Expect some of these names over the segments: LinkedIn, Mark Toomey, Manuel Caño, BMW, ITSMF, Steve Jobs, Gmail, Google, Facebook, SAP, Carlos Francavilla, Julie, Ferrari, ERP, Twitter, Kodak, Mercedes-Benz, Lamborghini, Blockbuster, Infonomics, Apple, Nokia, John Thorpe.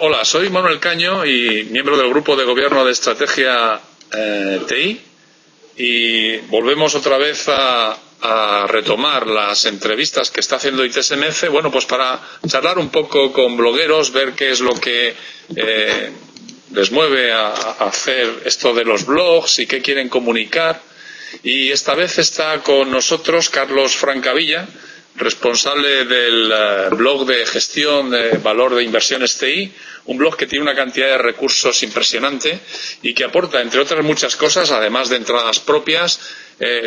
Hola, soy Manuel Caño y miembro del Grupo de Gobierno de Estrategia TI, y volvemos otra vez a retomar las entrevistas que está haciendo ITSMF, bueno, pues para charlar un poco con blogueros, ver qué es lo que les mueve a hacer esto de los blogs y qué quieren comunicar. Y esta vez está con nosotros Carlos Francavilla, responsable del blog de gestión de valor de inversiones TI, un blog que tiene una cantidad de recursos impresionante y que aporta, entre otras muchas cosas, además de entradas propias,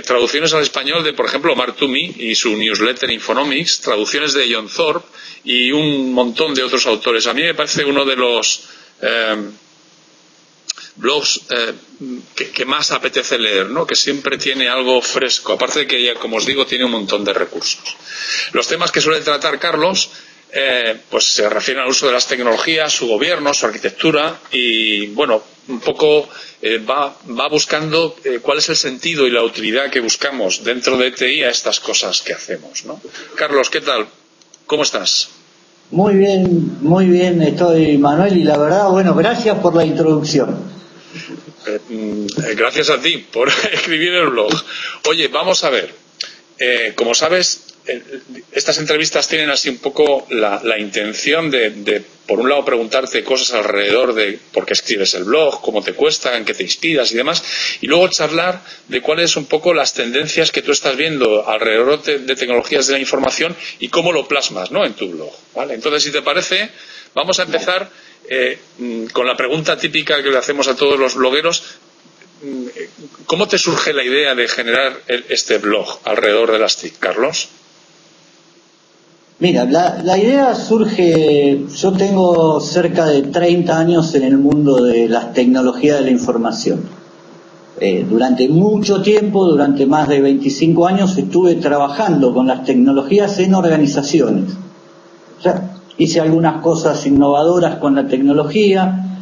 traducciones al español de, por ejemplo, Mark Toomey y su newsletter Infonomics, traducciones de John Thorpe y un montón de otros autores. A mí me parece uno de los blogs que más apetece leer, ¿no? Que siempre tiene algo fresco, aparte de que ya, como os digo, tiene un montón de recursos. Los temas que suele tratar Carlos pues se refieren al uso de las tecnologías, su gobierno, su arquitectura y, bueno, un poco va buscando cuál es el sentido y la utilidad que buscamos dentro de TI a estas cosas que hacemos, ¿no? Carlos, ¿qué tal? ¿Cómo estás? Muy bien estoy, Manuel, y la verdad, bueno, gracias por la introducción. Gracias a ti por escribir el blog. Oye, vamos a ver, como sabes, estas entrevistas tienen así un poco la intención de, por un lado, preguntarte cosas alrededor de por qué escribes el blog, cómo te cuesta, en qué te inspiras y demás, y luego charlar de cuáles son un poco las tendencias que tú estás viendo alrededor de tecnologías de la información y cómo lo plasmas, ¿no?, en tu blog, ¿vale? Entonces, si te parece, vamos a empezar con la pregunta típica que le hacemos a todos los blogueros. ¿Cómo te surge la idea de generar este blog alrededor de las TIC, Carlos? Mira, la idea surge. Yo tengo cerca de 30 años en el mundo de las tecnologías de la información. Durante mucho tiempo, durante más de 25 años, estuve trabajando con las tecnologías en organizaciones. O sea, hice algunas cosas innovadoras con la tecnología,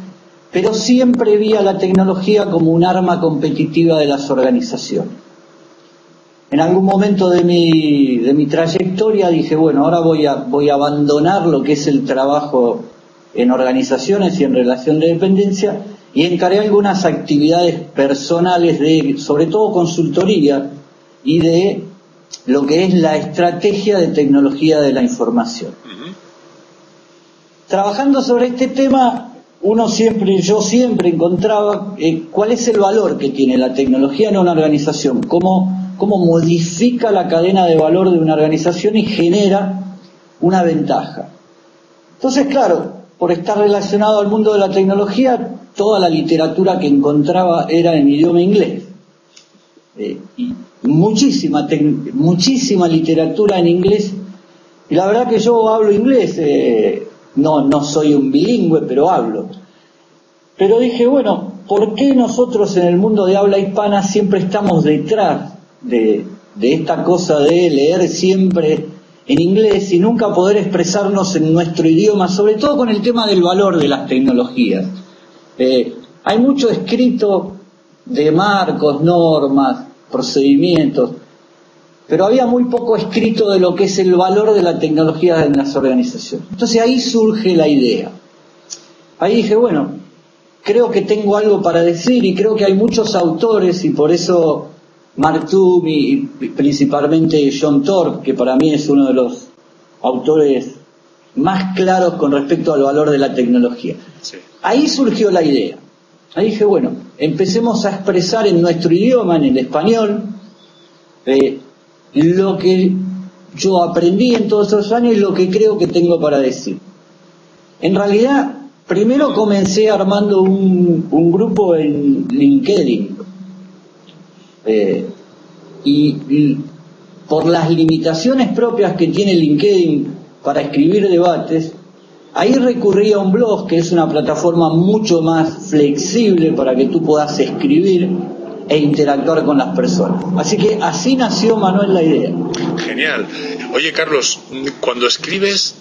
pero siempre vi a la tecnología como un arma competitiva de las organizaciones. En algún momento de mi trayectoria dije, bueno, ahora voy a abandonar lo que es el trabajo en organizaciones y en relación de dependencia, y encaré algunas actividades personales de, sobre todo, consultoría y de lo que es la estrategia de tecnología de la información. Trabajando sobre este tema, yo siempre encontraba cuál es el valor que tiene la tecnología en una organización, cómo modifica la cadena de valor de una organización y genera una ventaja. Entonces, claro, por estar relacionado al mundo de la tecnología, toda la literatura que encontraba era en idioma inglés. Y muchísima literatura en inglés. Y la verdad que yo hablo inglés. No soy un bilingüe, pero hablo. Pero dije, bueno, ¿por qué nosotros en el mundo de habla hispana siempre estamos detrás de esta cosa de leer siempre en inglés y nunca poder expresarnos en nuestro idioma, sobre todo con el tema del valor de las tecnologías? Hay mucho escrito de marcos, normas, procedimientos, pero había muy poco escrito de lo que es el valor de la tecnología en las organizaciones. Entonces ahí surge la idea. Ahí dije, bueno, creo que tengo algo para decir y creo que hay muchos autores, y por eso Mark Toomey y principalmente John Thorpe, que para mí es uno de los autores más claros con respecto al valor de la tecnología. Sí. Ahí surgió la idea. Ahí dije, bueno, empecemos a expresar en nuestro idioma, en el español, lo que yo aprendí en todos esos años y lo que creo que tengo para decir. En realidad, primero comencé armando un grupo en LinkedIn. Y por las limitaciones propias que tiene LinkedIn para escribir debates, ahí recurrí a un blog, que es una plataforma mucho más flexible para que tú puedas escribir e interactuar con las personas. Así que así nació, Manuel, la idea. Genial. Oye, Carlos, cuando escribes,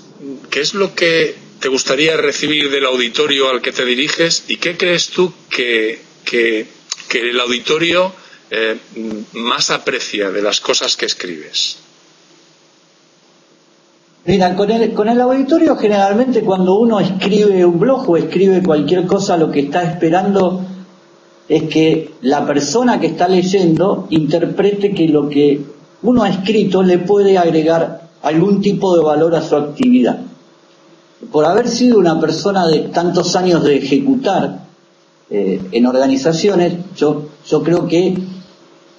¿qué es lo que te gustaría recibir del auditorio al que te diriges? ¿Y qué crees tú que el auditorio más aprecia de las cosas que escribes? Mira, con el auditorio generalmente cuando uno escribe un blog o escribe cualquier cosa, lo que está esperando es que la persona que está leyendo interprete que lo que uno ha escrito le puede agregar algún tipo de valor a su actividad. Por haber sido una persona de tantos años de ejecutar en organizaciones, yo creo que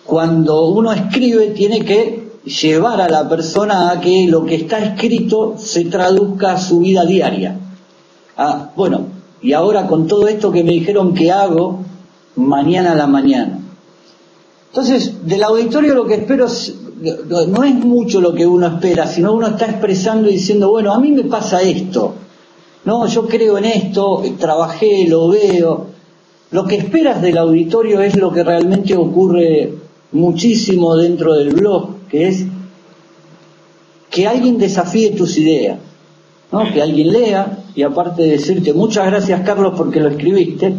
cuando uno escribe tiene que llevar a la persona a que lo que está escrito se traduzca a su vida diaria. Ah, bueno, y ahora con todo esto que me dijeron que hago mañana a la mañana. Entonces, del auditorio lo que espero no es mucho lo que uno espera, sino uno está expresando y diciendo, bueno, a mí me pasa esto, no, yo creo en esto, trabajé, lo veo. Lo que esperas del auditorio es lo que realmente ocurre muchísimo dentro del blog, que es que alguien desafíe tus ideas, ¿no? Que alguien lea y aparte de decirte muchas gracias Carlos porque lo escribiste,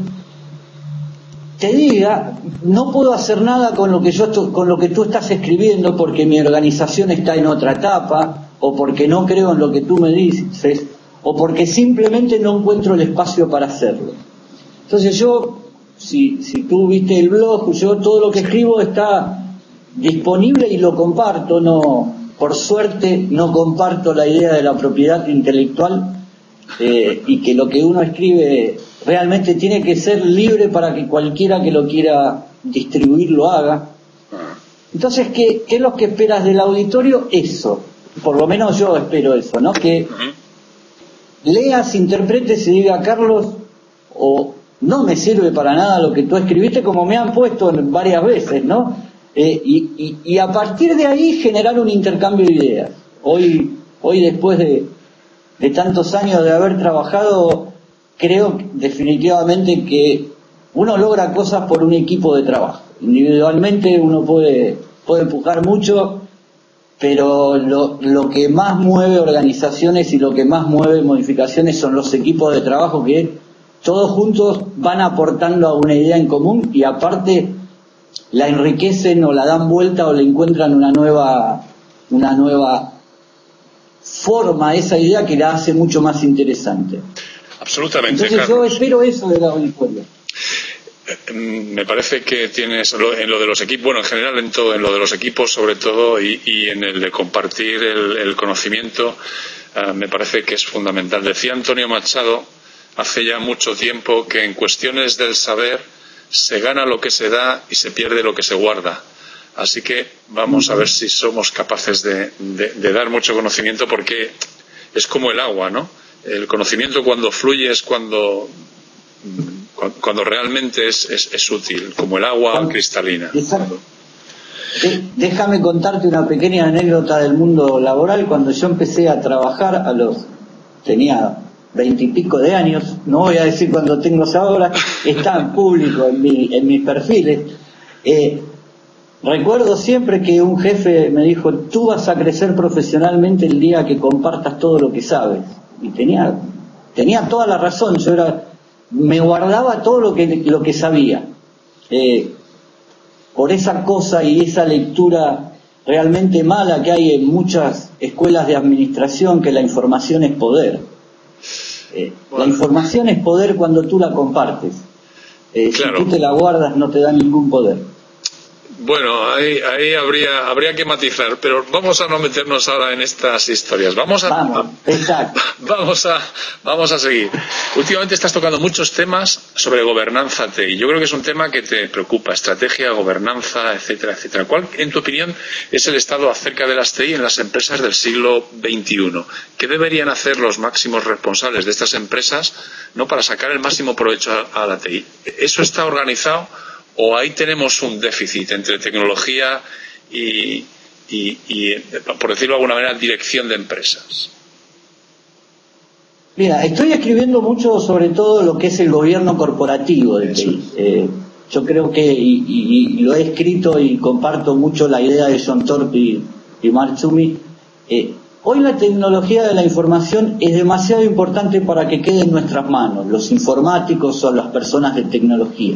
te diga, no puedo hacer nada con lo que tú estás escribiendo porque mi organización está en otra etapa, o porque no creo en lo que tú me dices, o porque simplemente no encuentro el espacio para hacerlo. Entonces yo, si tú viste el blog, yo todo lo que escribo está disponible y lo comparto. No, por suerte no comparto la idea de la propiedad intelectual, y que lo que uno escribe realmente tiene que ser libre para que cualquiera que lo quiera distribuir lo haga. Entonces, ¿qué es lo que esperas del auditorio? Eso, por lo menos yo espero eso, ¿no? Que leas, interpretes y diga, Carlos, o no me sirve para nada lo que tú escribiste, como me han puesto varias veces, ¿no? Y a partir de ahí generar un intercambio de ideas. Hoy después de tantos años de haber trabajado, creo definitivamente que uno logra cosas por un equipo de trabajo. Individualmente uno puede empujar mucho, pero lo que más mueve organizaciones y lo que más mueve modificaciones son los equipos de trabajo, que todos juntos van aportando a una idea en común y aparte la enriquecen o la dan vuelta o le encuentran una nueva forma a esa idea que la hace mucho más interesante. Absolutamente. Entonces, Carlos, yo espero eso de la auditoría. Me parece que tienes en lo de los equipos, bueno, en general en todo, en lo de los equipos sobre todo, y en el de compartir el conocimiento, me parece que es fundamental. Decía Antonio Machado hace ya mucho tiempo que en cuestiones del saber se gana lo que se da y se pierde lo que se guarda. Así que vamos a ver si somos capaces de dar mucho conocimiento, porque es como el agua, ¿no? El conocimiento cuando fluye es cuando realmente es útil, como el agua cristalina. Déjame contarte una pequeña anécdota del mundo laboral. Cuando yo empecé a trabajar tenía 20 y pico de años, no voy a decir cuando tengo ahora, está en público en mis perfiles. Recuerdo siempre que un jefe me dijo, tú vas a crecer profesionalmente el día que compartas todo lo que sabes. Y tenía toda la razón. Yo me guardaba todo lo que sabía, por esa cosa y esa lectura realmente mala que hay en muchas escuelas de administración, que la información es poder. Bueno. La información es poder cuando tú la compartes. Claro. Si tú te la guardas no te da ningún poder. Bueno, ahí habría que matizar, pero vamos a no meternos ahora en estas historias. Vamos a seguir. Últimamente estás tocando muchos temas sobre gobernanza TI. Yo creo que es un tema que te preocupa, estrategia, gobernanza, etcétera, etcétera. ¿Cuál, en tu opinión, es el estado acerca de las TI en las empresas del siglo XXI? ¿Qué deberían hacer los máximos responsables de estas empresas, ¿no?, para sacar el máximo provecho a la TI? ¿Eso está organizado? ¿O ahí tenemos un déficit entre tecnología y, por decirlo de alguna manera, dirección de empresas? Mira, estoy escribiendo mucho sobre todo lo que es el gobierno corporativo del país. Yo creo que, y lo he escrito y comparto mucho la idea de John Thorpe y Mark Toomey, hoy la tecnología de la información es demasiado importante para que quede en nuestras manos, los informáticos o las personas de tecnología.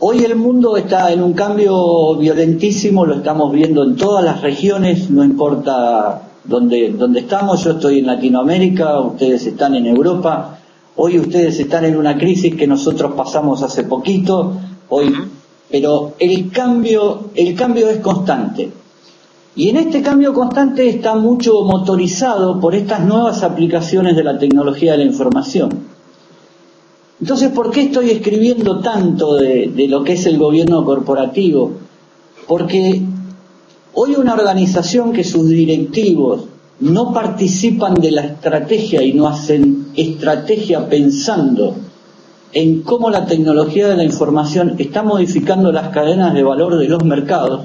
Hoy el mundo está en un cambio violentísimo, lo estamos viendo en todas las regiones, no importa dónde estamos. Yo estoy en Latinoamérica, ustedes están en Europa, hoy ustedes están en una crisis que nosotros pasamos hace poquito, hoy, pero el cambio es constante. Y en este cambio constante está mucho motorizado por estas nuevas aplicaciones de la tecnología de la información. Entonces, ¿por qué estoy escribiendo tanto de lo que es el gobierno corporativo? Porque hoy una organización que sus directivos no participan de la estrategia y no hacen estrategia pensando en cómo la tecnología de la información está modificando las cadenas de valor de los mercados,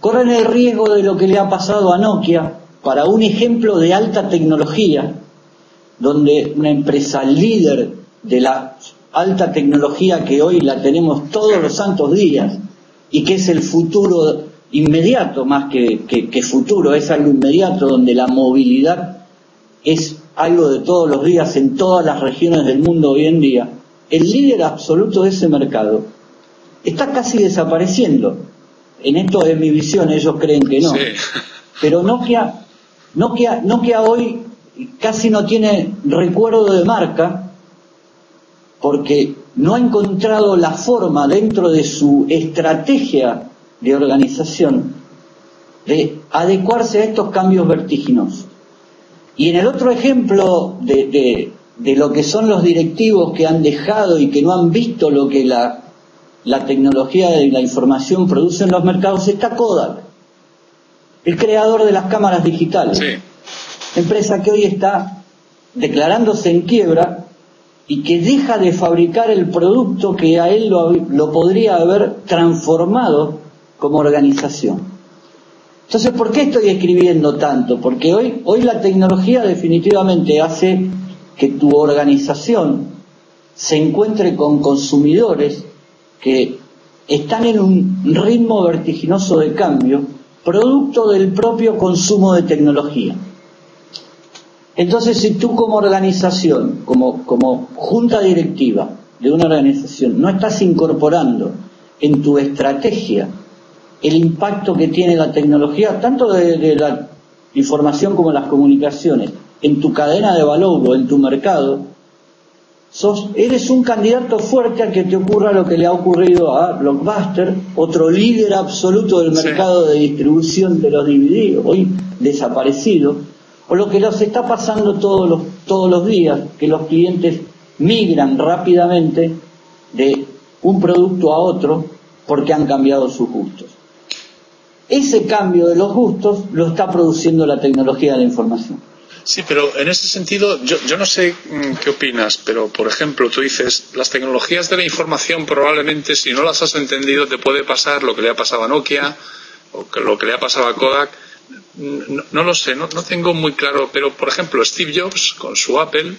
corren el riesgo de lo que le ha pasado a Nokia, para un ejemplo de alta tecnología, donde una empresa líder de la alta tecnología que hoy la tenemos todos los santos días y que es el futuro inmediato, más que futuro, es algo inmediato, donde la movilidad es algo de todos los días en todas las regiones del mundo hoy en día, el líder absoluto de ese mercado está casi desapareciendo. En esto de mi visión, ellos creen que no. Sí. Pero Nokia hoy casi no tiene recuerdo de marca, porque no ha encontrado la forma dentro de su estrategia de organización de adecuarse a estos cambios vertiginosos. Y en el otro ejemplo de lo que son los directivos que han dejado y que no han visto lo que la tecnología de la información produce en los mercados, está Kodak, el creador de las cámaras digitales. Sí. Empresa que hoy está declarándose en quiebra y que deja de fabricar el producto que a él lo podría haber transformado como organización. Entonces, ¿por qué estoy escribiendo tanto? Porque hoy la tecnología definitivamente hace que tu organización se encuentre con consumidores que están en un ritmo vertiginoso de cambio, producto del propio consumo de tecnología. Entonces, si tú como organización, como junta directiva de una organización, no estás incorporando en tu estrategia el impacto que tiene la tecnología, tanto de la información como las comunicaciones, en tu cadena de valor o en tu mercado, eres un candidato fuerte a que te ocurra lo que le ha ocurrido a Blockbuster, otro líder absoluto del mercado de distribución de los DVD, hoy desaparecido, o lo que nos está pasando todos los días, que los clientes migran rápidamente de un producto a otro porque han cambiado sus gustos. Ese cambio de los gustos lo está produciendo la tecnología de la información. Sí, pero en ese sentido, yo no sé qué opinas, pero por ejemplo, tú dices, las tecnologías de la información probablemente, si no las has entendido, te puede pasar lo que le ha pasado a Nokia o lo que le ha pasado a Kodak. No lo sé, no tengo muy claro, pero por ejemplo, Steve Jobs con su Apple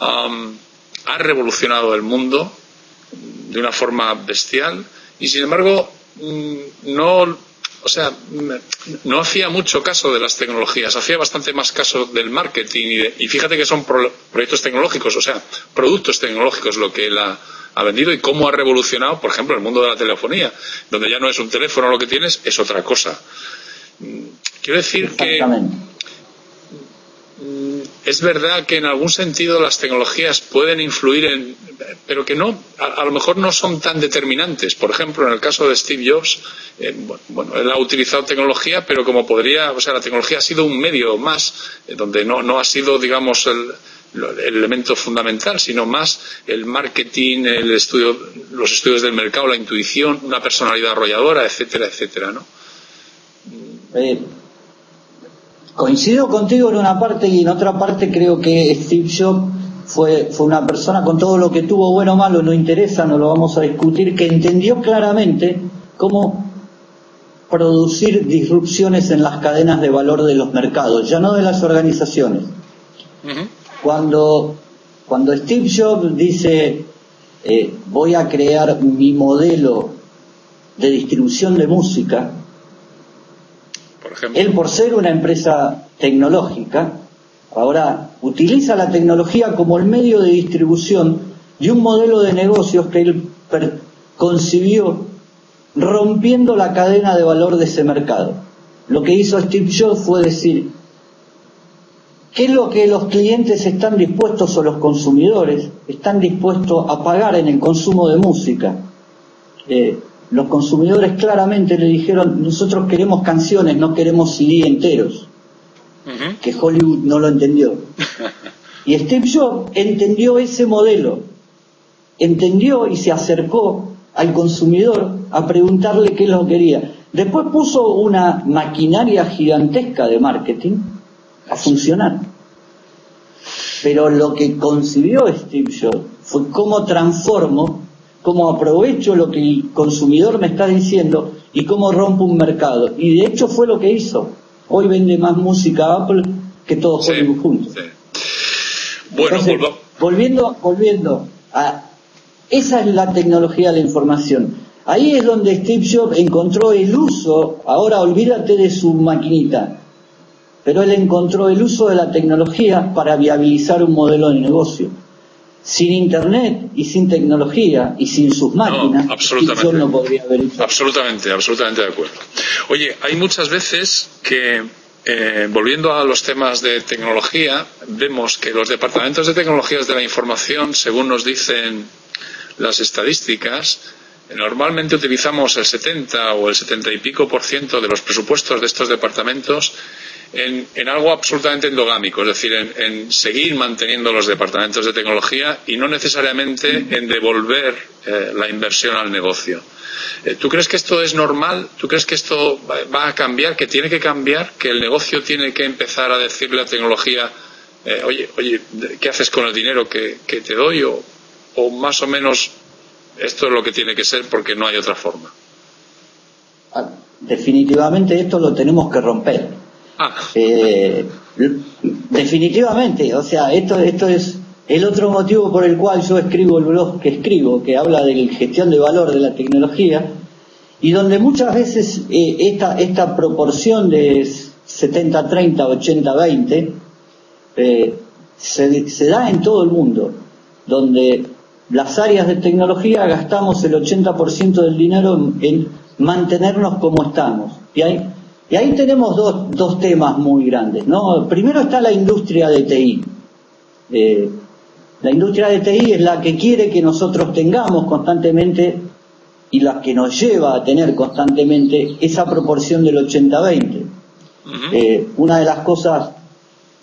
ha revolucionado el mundo de una forma bestial y sin embargo no hacía mucho caso de las tecnologías, hacía bastante más caso del marketing y fíjate que son proyectos tecnológicos, o sea, productos tecnológicos lo que él ha vendido y cómo ha revolucionado, por ejemplo, el mundo de la telefonía, donde ya no es un teléfono lo que tienes, es otra cosa. Quiero decir que es verdad que en algún sentido las tecnologías pueden influir en, pero que no, a lo mejor no son tan determinantes. Por ejemplo, en el caso de Steve Jobs, él ha utilizado tecnología, pero como podría, o sea, la tecnología ha sido un medio más, donde no ha sido, digamos, el elemento fundamental, sino más el marketing, los estudios del mercado, la intuición, una personalidad arrolladora, etcétera, etcétera, ¿no? Coincido contigo en una parte y en otra parte creo que Steve Jobs fue una persona, con todo lo que tuvo bueno o malo, no interesa, no lo vamos a discutir, que entendió claramente cómo producir disrupciones en las cadenas de valor de los mercados, ya no de las organizaciones. Uh-huh. Cuando Steve Jobs dice voy a crear mi modelo de distribución de música, él, por ser una empresa tecnológica, ahora utiliza la tecnología como el medio de distribución de un modelo de negocios que él concibió rompiendo la cadena de valor de ese mercado. Lo que hizo Steve Jobs fue decir, ¿qué es lo que los clientes están dispuestos o los consumidores están dispuestos a pagar en el consumo de música? Los consumidores claramente le dijeron, nosotros queremos canciones, no queremos CD enteros. Uh-huh. Que Hollywood no lo entendió. Y Steve Jobs entendió ese modelo, entendió y se acercó al consumidor a preguntarle qué lo quería. Después puso una maquinaria gigantesca de marketing a funcionar. Pero lo que concibió Steve Jobs fue cómo transformo, cómo aprovecho lo que el consumidor me está diciendo y cómo rompo un mercado. Y de hecho fue lo que hizo. Hoy vende más música Apple que todos Hollywood juntos. Sí. Bueno, entonces, volviendo a... Esa es la tecnología de la información. Ahí es donde Steve Jobs encontró el uso, ahora olvídate de su maquinita, pero él encontró el uso de la tecnología para viabilizar un modelo de negocio. Sin internet y sin tecnología y sin sus máquinas, no, absolutamente. Steve Jobs no podría haber hecho. Absolutamente de acuerdo. Oye, hay muchas veces que, volviendo a los temas de tecnología, vemos que los departamentos de tecnologías de la información, según nos dicen las estadísticas, normalmente utilizamos el 70 o el 70 y pico por ciento de los presupuestos de estos departamentos en algo absolutamente endogámico, es decir, en seguir manteniendo los departamentos de tecnología y no necesariamente en devolver la inversión al negocio. ¿Tú crees que esto es normal? ¿Tú crees que esto va a cambiar, que tiene que cambiar, que el negocio tiene que empezar a decirle a la tecnología, oye, ¿qué haces con el dinero que te doy? O más o menos esto es lo que tiene que ser porque no hay otra forma. Definitivamente esto lo tenemos que romper. Definitivamente, o sea, esto es el otro motivo por el cual yo escribo el blog que escribo, que habla de la gestión de valor de la tecnología, y donde muchas veces esta proporción de 70-30, 80-20 se da en todo el mundo, donde las áreas de tecnología gastamos el 80% del dinero en mantenernos como estamos. Y ahí tenemos dos temas muy grandes, ¿no? Primero está la industria de TI. La industria de TI es la que quiere que nosotros tengamos constantemente y la que nos lleva a tener constantemente esa proporción del 80-20. Una de las cosas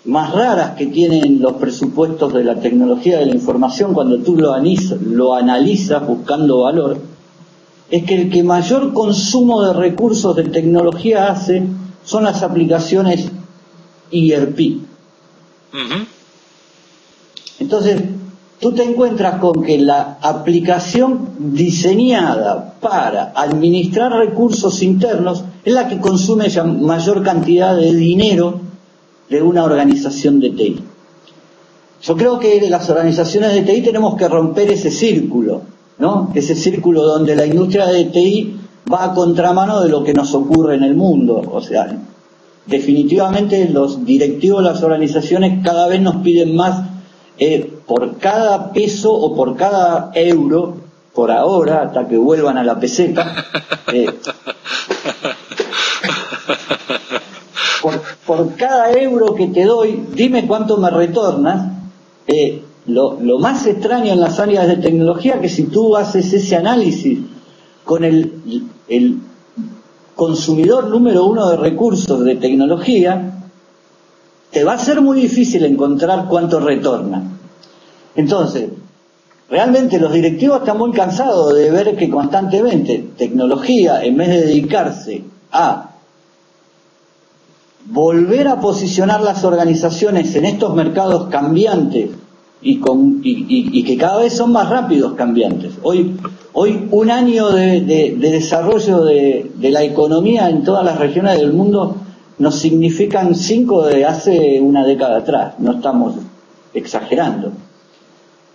más raras que tienen los presupuestos de la tecnología de la información cuando tú lo analizas buscando valor, es que el que mayor consumo de recursos de tecnología hace son las aplicaciones ERP. Uh-huh. Entonces, tú te encuentras con que la aplicación diseñada para administrar recursos internos es la que consume mayor cantidad de dinero de una organización de TI. Yo creo que las organizaciones de TI tenemos que romper ese círculo, ¿no? Ese círculo donde la industria de TI va a contramano de lo que nos ocurre en el mundo. O sea, definitivamente los directivos de las organizaciones cada vez nos piden más por cada peso o por cada euro, por ahora, hasta que vuelvan a la peseta. Por cada euro que te doy, dime cuánto me retornas. Lo más extraño en las áreas de tecnología que si tú haces ese análisis con el consumidor número uno de recursos de tecnología, te va a ser muy difícil encontrar cuánto retorna. Entonces, realmente los directivos están muy cansados de ver que constantemente tecnología, en vez de dedicarse a volver a posicionar las organizaciones en estos mercados cambiantes y que cada vez son más rápidos cambiantes. Hoy un año de desarrollo de la economía en todas las regiones del mundo nos significan 5 de hace una década atrás, no estamos exagerando.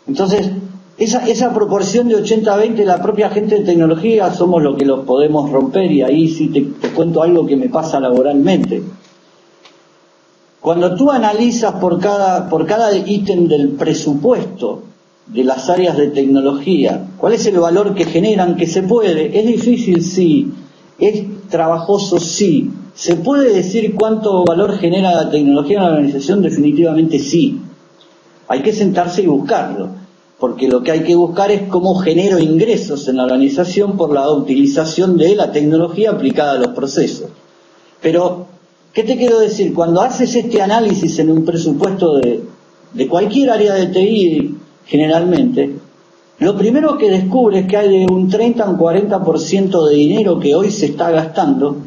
Entonces, esa proporción de 80-20, la propia gente de tecnología somos los que los podemos romper, y ahí sí te cuento algo que me pasa laboralmente. Cuando tú analizas por cada ítem del presupuesto de las áreas de tecnología. ¿Cuál es el valor que generan? Que se puede. Es difícil, sí. Es trabajoso, sí. ¿Se puede decir cuánto valor genera la tecnología en la organización? Definitivamente sí. Hay que sentarse y buscarlo, porque lo que hay que buscar es cómo genero ingresos en la organización por la utilización de la tecnología aplicada a los procesos. Pero, ¿qué te quiero decir? Cuando haces este análisis en un presupuesto de cualquier área de TI, generalmente, lo primero que descubres es que hay de un 30 a un 40% de dinero que hoy se está gastando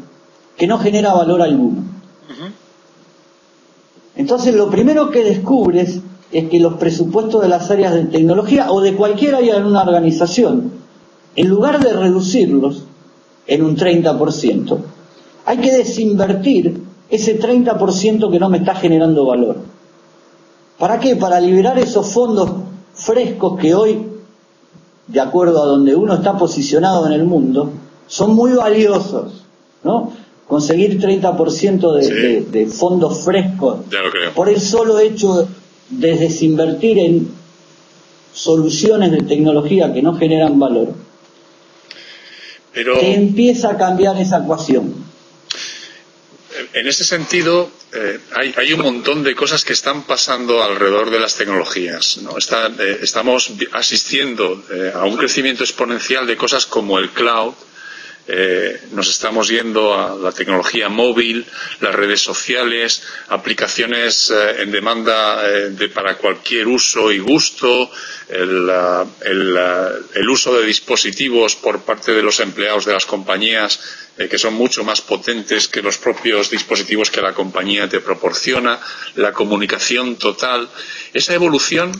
que no genera valor alguno. Entonces, lo primero que descubres es que los presupuestos de las áreas de tecnología o de cualquier área en una organización, en lugar de reducirlos en un 30%, hay que desinvertir ese 30% que no me está generando valor. ¿Para qué? Para liberar esos fondos frescos que hoy, de acuerdo a donde uno está posicionado en el mundo, son muy valiosos, ¿no? Conseguir 30% de fondos frescos por el solo hecho de desinvertir en soluciones de tecnología que no generan valor, pero te empieza a cambiar esa ecuación. En ese sentido, hay un montón de cosas que están pasando alrededor de las tecnologías, ¿no? Estamos asistiendo a un crecimiento exponencial de cosas como el cloud, nos estamos yendo a la tecnología móvil, las redes sociales, aplicaciones en demanda para cualquier uso y gusto, el uso de dispositivos por parte de los empleados de las compañías que son mucho más potentes que los propios dispositivos que la compañía te proporciona, la comunicación total, esa evolución.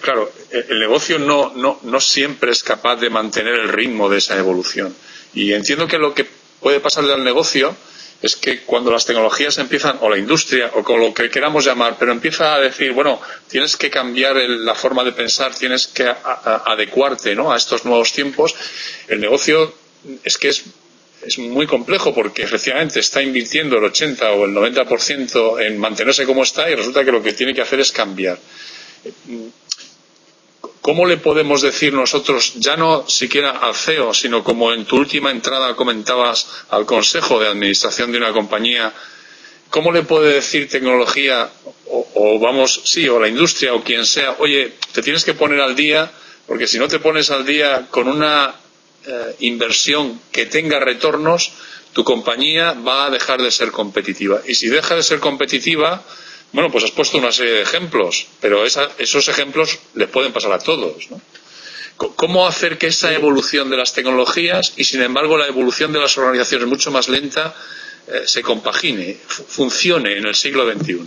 Claro, el negocio no siempre es capaz de mantener el ritmo de esa evolución. Y entiendo que lo que puede pasarle al negocio es que cuando las tecnologías empiezan, o la industria, o con lo que queramos llamar, pero empieza a decir, bueno, tienes que cambiar la forma de pensar, tienes que adecuarte, ¿no?, a estos nuevos tiempos, el negocio es muy complejo porque efectivamente está invirtiendo el 80 o el 90% en mantenerse como está y resulta que lo que tiene que hacer es cambiar. ¿Cómo le podemos decir nosotros, ya no siquiera al CEO, sino como en tu última entrada comentabas al Consejo de Administración de una compañía, cómo le puede decir tecnología o la industria o quien sea, oye, te tienes que poner al día, porque si no te pones al día con una inversión que tenga retornos, tu compañía va a dejar de ser competitiva? Y si deja de ser competitiva, bueno, pues has puesto una serie de ejemplos, pero esos ejemplos les pueden pasar a todos, ¿no? ¿Cómo hacer que esa evolución de las tecnologías y, sin embargo, la evolución de las organizaciones mucho más lenta se compagine, funcione en el siglo XXI?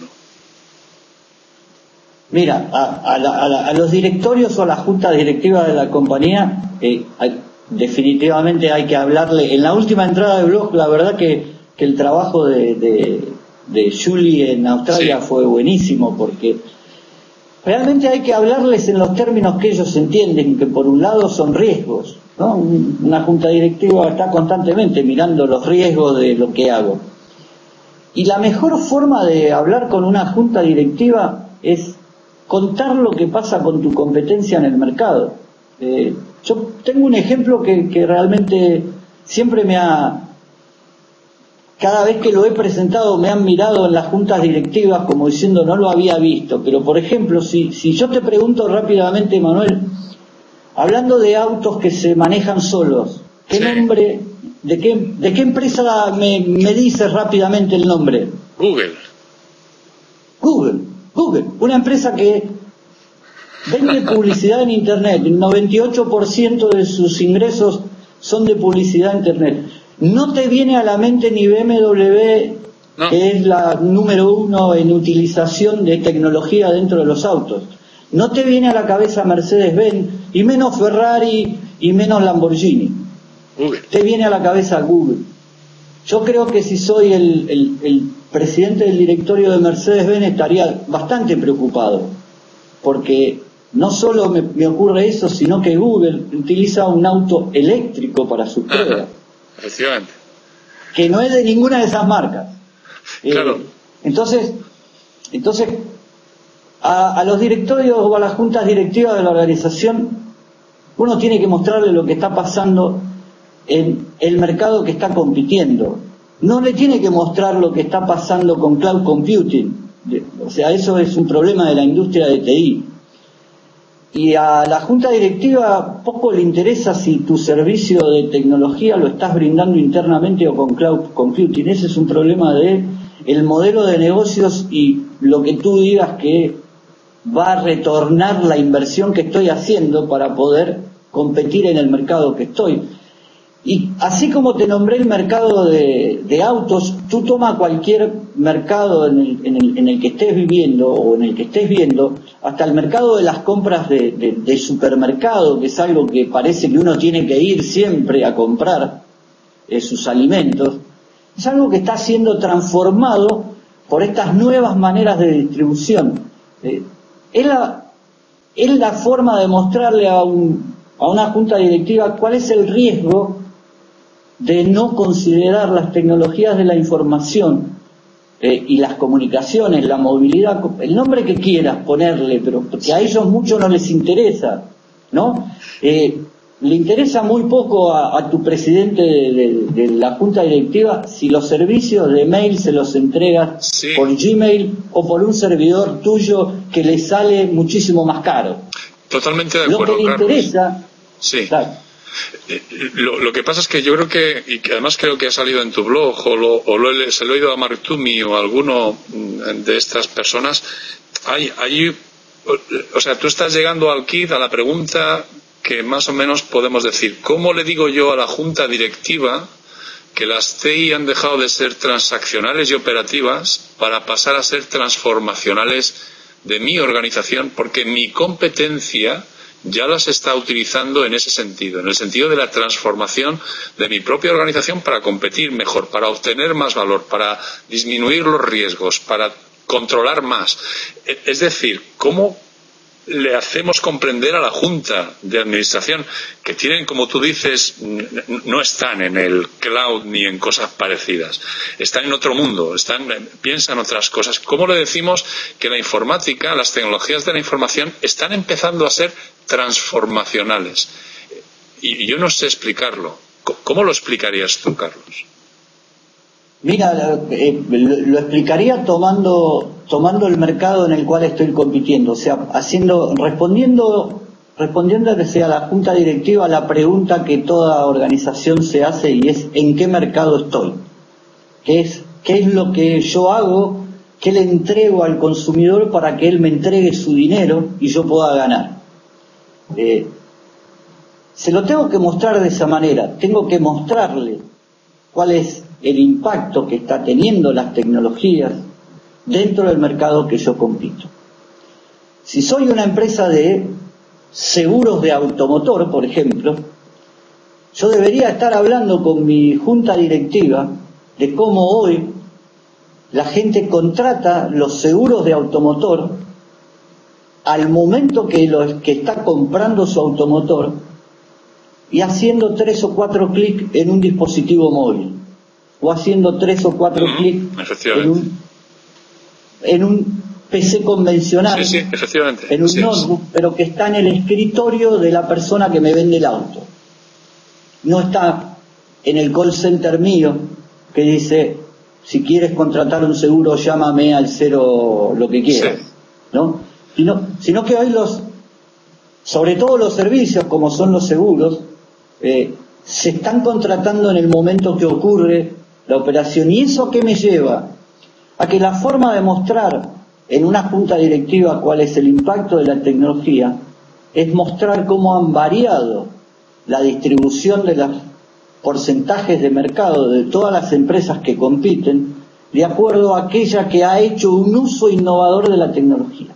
Mira, a los directorios o a la junta directiva de la compañía definitivamente hay que hablarle. En la última entrada de blog, la verdad que el trabajo de Julie en Australia fue buenísimo, porque realmente hay que hablarles en los términos que ellos entienden, que por un lado son riesgos, ¿no? Una junta directiva está constantemente mirando los riesgos de lo que hago, y la mejor forma de hablar con una junta directiva es contar lo que pasa con tu competencia en el mercado. Yo tengo un ejemplo que realmente siempre cada vez que lo he presentado me han mirado en las juntas directivas como diciendo no lo había visto. Pero, por ejemplo, si yo te pregunto rápidamente, Manuel, hablando de autos que se manejan solos, ¿qué nombre, de qué empresa me dices rápidamente el nombre? Google. Google, una empresa que vende publicidad en Internet. El 98% de sus ingresos son de publicidad en Internet. ¿No te viene a la mente ni BMW, no, que es la número uno en utilización de tecnología dentro de los autos? ¿No te viene a la cabeza Mercedes-Benz, y menos Ferrari, y menos Lamborghini? Google. Te viene a la cabeza Google. Yo creo que si soy el presidente del directorio de Mercedes-Benz estaría bastante preocupado, porque no solo me ocurre eso, sino que Google utiliza un auto eléctrico para sus pruebas. Efectivamente. Que no es de ninguna de esas marcas. Claro. Entonces, a los directorios o a las juntas directivas de la organización, uno tiene que mostrarle lo que está pasando en el mercado que está compitiendo. No le tiene que mostrar lo que está pasando con cloud computing. O sea, eso es un problema de la industria de TI. Y a la junta directiva poco le interesa si tu servicio de tecnología lo estás brindando internamente o con cloud computing. Ese es un problema de el modelo de negocios y lo que tú digas que va a retornar la inversión que estoy haciendo para poder competir en el mercado que estoy. Y así como te nombré el mercado de autos, tú toma cualquier mercado en el que estés viviendo o en el que estés viendo, hasta el mercado de las compras de supermercado, que es algo que parece que uno tiene que ir siempre a comprar sus alimentos, es algo que está siendo transformado por estas nuevas maneras de distribución. Es la forma de mostrarle a una junta directiva cuál es el riesgo de no considerar las tecnologías de la información y las comunicaciones, la movilidad, el nombre que quieras ponerle, pero que a ellos mucho no les interesa, ¿no? Le interesa muy poco a tu presidente de la junta directiva si los servicios de mail se los entregas sí. por Gmail o por un servidor tuyo que le sale muchísimo más caro. Totalmente de acuerdo, Carlos. Lo que le interesa... Sí. Claro. Lo que pasa es que yo creo que, y que además creo que ha salido en tu blog, se lo he oído a Mark Toomey o a alguno de estas personas, o sea, tú estás llegando al quid, a la pregunta que más o menos podemos decir, ¿cómo le digo yo a la junta directiva que las TI han dejado de ser transaccionales y operativas para pasar a ser transformacionales de mi organización? Porque mi competencia ya las está utilizando en ese sentido, en el sentido de la transformación de mi propia organización para competir mejor, para obtener más valor, para disminuir los riesgos, para controlar más. Es decir, ¿cómo le hacemos comprender a la Junta de Administración que tienen, como tú dices, no están en el cloud ni en cosas parecidas, están en otro mundo, piensan otras cosas? ¿Cómo le decimos que la informática, las tecnologías de la información están empezando a ser transformacionales? Y yo no sé explicarlo. ¿Cómo lo explicarías tú, Carlos? Mira, lo explicaría tomando el mercado en el cual estoy compitiendo, o sea, respondiéndole a la junta directiva la pregunta que toda organización se hace, y es ¿en qué mercado estoy? ¿Qué es lo que yo hago? ¿Qué le entrego al consumidor para que él me entregue su dinero y yo pueda ganar? Se lo tengo que mostrar de esa manera, tengo que mostrarle cuál es el impacto que está teniendo las tecnologías dentro del mercado que yo compito. Si soy una empresa de seguros de automotor, por ejemplo, yo debería estar hablando con mi junta directiva de cómo hoy la gente contrata los seguros de automotor al momento que está comprando su automotor y haciendo 3 o 4 clics en un dispositivo móvil. O haciendo 3 o 4 clics en un PC convencional, sí, efectivamente, en un notebook, pero que está en el escritorio de la persona que me vende el auto. No está en el call center mío que dice, si quieres contratar un seguro, llámame al 0 lo que quieras. Sí. ¿No? Sino que hoy sobre todo los servicios, como son los seguros, se están contratando en el momento que ocurre la operación. ¿Y eso qué me lleva? A que la forma de mostrar en una junta directiva cuál es el impacto de la tecnología es mostrar cómo han variado la distribución de los porcentajes de mercado de todas las empresas que compiten de acuerdo a aquella que ha hecho un uso innovador de la tecnología.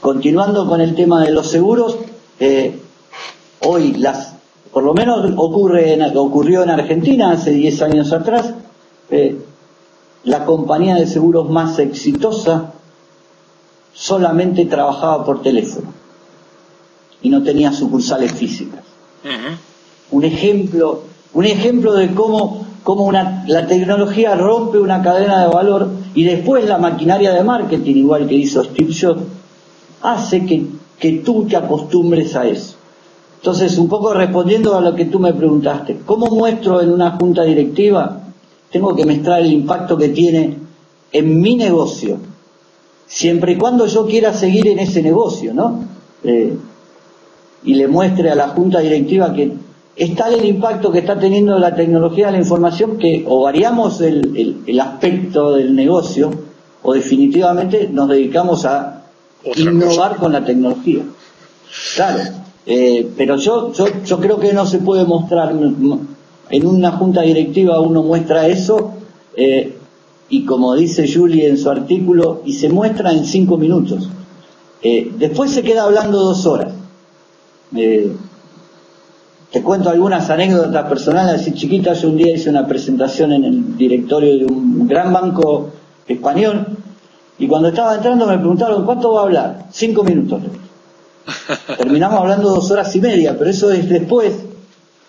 Continuando con el tema de los seguros, hoy por lo menos ocurrió en Argentina hace 10 años atrás, la compañía de seguros más exitosa solamente trabajaba por teléfono y no tenía sucursales físicas. Uh-huh. Un ejemplo de cómo la tecnología rompe una cadena de valor Y después la maquinaria de marketing, igual que hizo Steve Jobs, hace que tú te acostumbres a eso. Entonces, un poco respondiendo a lo que tú me preguntaste, ¿cómo muestro en una junta directiva? Tengo que mostrar el impacto que tiene en mi negocio, siempre y cuando yo quiera seguir en ese negocio, ¿no? Y le muestre a la junta directiva que es tal el impacto que está teniendo la tecnología de la información que o variamos el aspecto del negocio o definitivamente nos dedicamos a innovar con la tecnología. Claro, pero yo creo que no se puede mostrar en una junta directiva, uno muestra eso y como dice Julie en su artículo, y se muestra en 5 minutos. Después se queda hablando 2 horas. Te cuento algunas anécdotas personales, así chiquitas. Yo un día hice una presentación en el directorio de un gran banco español y cuando estaba entrando me preguntaron, ¿cuánto va a hablar? 5 minutos. Terminamos hablando 2 horas y media, pero eso es después,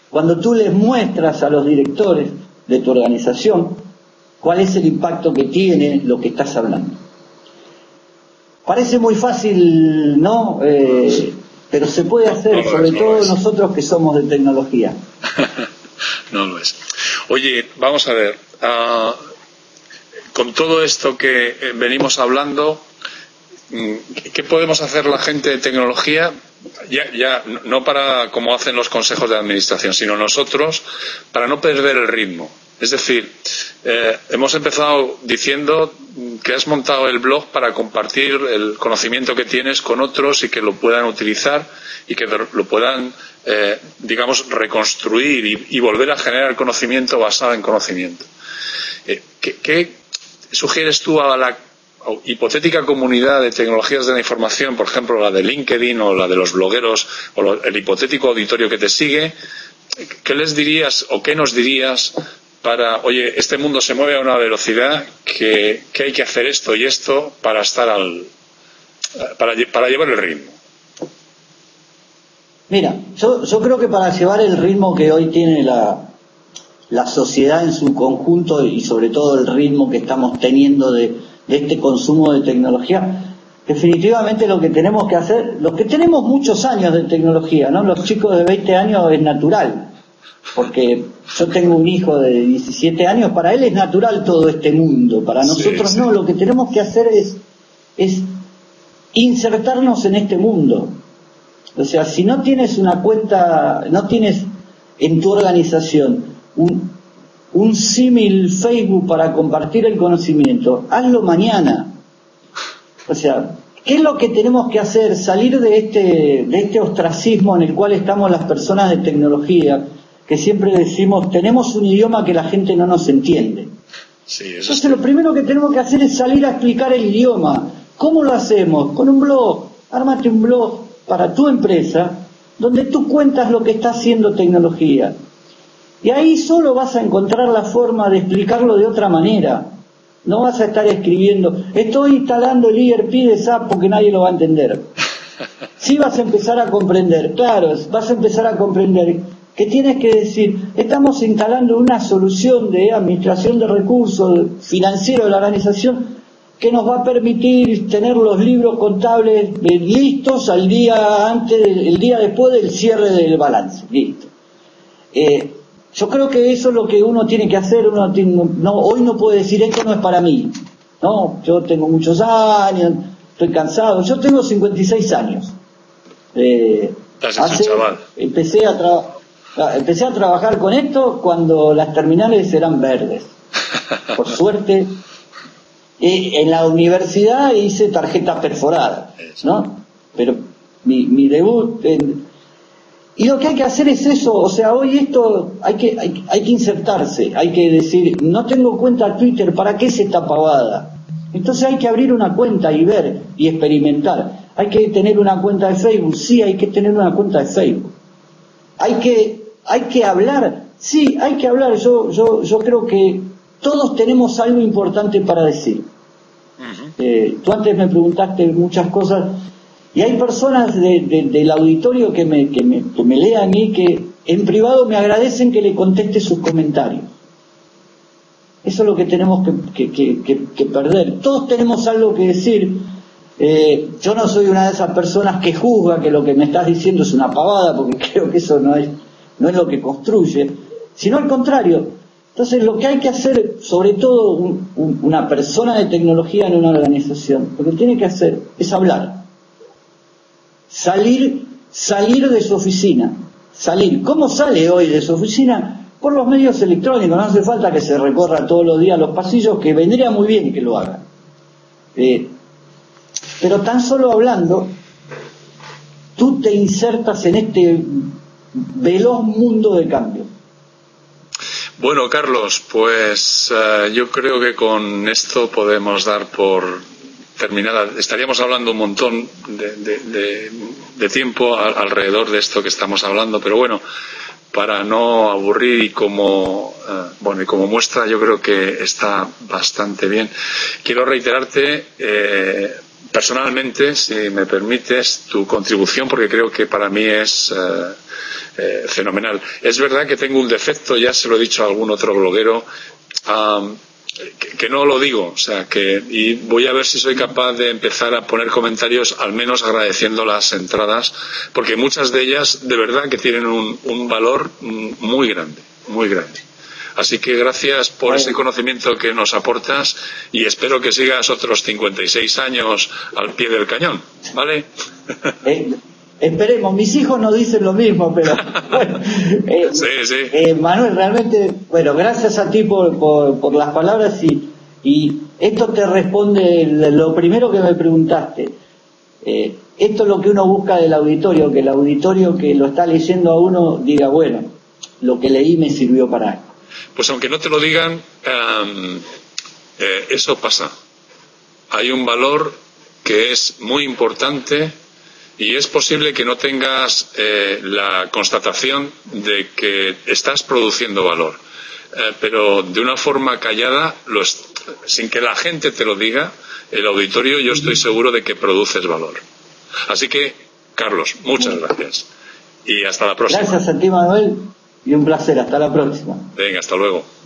cuando tú les muestras a los directores de tu organización cuál es el impacto que tiene lo que estás hablando. Parece muy fácil, ¿no? Pero se puede hacer, sobre todo nosotros que somos de tecnología. No lo es. Oye, vamos a ver, con todo esto que venimos hablando, ¿qué podemos hacer la gente de tecnología? Ya no para como hacen los consejos de administración, sino nosotros, para no perder el ritmo. Es decir, hemos empezado diciendo que has montado el blog para compartir el conocimiento que tienes con otros y que lo puedan utilizar y que lo puedan, digamos, reconstruir y volver a generar conocimiento basado en conocimiento. ¿Qué sugieres tú a la hipotética comunidad de tecnologías de la información, por ejemplo, la de LinkedIn o la de los blogueros o el hipotético auditorio que te sigue? ¿Qué les dirías o qué nos dirías para, oye, este mundo se mueve a una velocidad que hay que hacer esto y esto para estar para llevar el ritmo? Mira, yo creo que para llevar el ritmo que hoy tiene la sociedad en su conjunto y sobre todo el ritmo que estamos teniendo de este consumo de tecnología, definitivamente lo que tenemos que hacer, los que tenemos muchos años de tecnología, ¿no? Los chicos de 20 años es natural. Porque yo tengo un hijo de 17 años, para él es natural todo este mundo, para nosotros sí. No, lo que tenemos que hacer es insertarnos en este mundo. O sea, si no tienes una cuenta, no tienes en tu organización un símil Facebook para compartir el conocimiento, hazlo mañana. O sea, ¿qué es lo que tenemos que hacer? Salir de este ostracismo en el cual estamos las personas de tecnología, que siempre decimos, tenemos un idioma que la gente no nos entiende. Sí, entonces lo primero que tenemos que hacer es salir a explicar el idioma. ¿Cómo lo hacemos? Con un blog. Ármate un blog para tu empresa donde tú cuentas lo que está haciendo tecnología. Y ahí solo vas a encontrar la forma de explicarlo de otra manera. No vas a estar escribiendo, estoy instalando el ERP de SAP porque nadie lo va a entender. Sí vas a empezar a comprender, claro, vas a empezar a comprender que tienes que decir, estamos instalando una solución de administración de recursos financieros de la organización que nos va a permitir tener los libros contables listos al día antes, el día después del cierre del balance. Listo. Yo creo que eso es lo que uno tiene que hacer. Uno hoy no puede decir, esto no es para mí. No, yo tengo muchos años, estoy cansado. Yo tengo 56 años. Empecé a trabajar con esto cuando las terminales eran verdes. Por suerte, en la universidad hice tarjetas perforadas, ¿no? Pero mi debut... Y lo que hay que hacer es eso, o sea, hoy esto hay que insertarse, hay que decir, no tengo cuenta Twitter, ¿para qué es esta pavada? Entonces hay que abrir una cuenta y ver y experimentar. Hay que tener una cuenta de Facebook, sí, hay que tener una cuenta de Facebook. Hay que hablar, sí, hay que hablar. Yo creo que todos tenemos algo importante para decir. Tú antes me preguntaste muchas cosas y hay personas del auditorio que me leen a mí que en privado me agradecen que le conteste sus comentarios. Eso es lo que tenemos que perder. Todos tenemos algo que decir. Yo no soy una de esas personas que juzga que lo que me estás diciendo es una pavada, porque creo que eso no es lo que construye, sino al contrario. Entonces lo que hay que hacer, sobre todo una persona de tecnología en una organización, lo que tiene que hacer es hablar, salir de su oficina, ¿Cómo sale hoy de su oficina? Por los medios electrónicos. No hace falta que se recorra todos los días los pasillos, que vendría muy bien que lo hagan. Pero tan solo hablando, tú te insertas en este veloz mundo de cambio. Bueno, Carlos, pues yo creo que con esto podemos dar por terminada. Estaríamos hablando un montón de tiempo alrededor de esto que estamos hablando, pero bueno, para no aburrir, y como bueno, y como muestra yo creo que está bastante bien. Quiero reiterarte personalmente, si me permites, tu contribución, porque creo que para mí es fenomenal. Es verdad que tengo un defecto, ya se lo he dicho a algún otro bloguero, que no lo digo, o sea, y voy a ver si soy capaz de empezar a poner comentarios, al menos agradeciendo las entradas, porque muchas de ellas de verdad que tienen un valor muy grande, muy grande. Así que gracias por ese conocimiento que nos aportas, y espero que sigas otros 56 años al pie del cañón, ¿vale? Esperemos, mis hijos no dicen lo mismo, pero bueno, sí. Manuel, realmente, bueno, gracias a ti por las palabras, y esto te responde lo primero que me preguntaste. Esto es lo que uno busca del auditorio, que el auditorio que lo está leyendo a uno diga, bueno, lo que leí me sirvió para algo. Pues aunque no te lo digan, eso pasa. Hay un valor que es muy importante. Y es posible que no tengas la constatación de que estás produciendo valor, pero de una forma callada, sin que la gente te lo diga, el auditorio, yo estoy seguro de que produces valor. Así que, Carlos, muchas gracias y hasta la próxima. Gracias a ti, Manuel, y un placer. Hasta la próxima. Venga, hasta luego.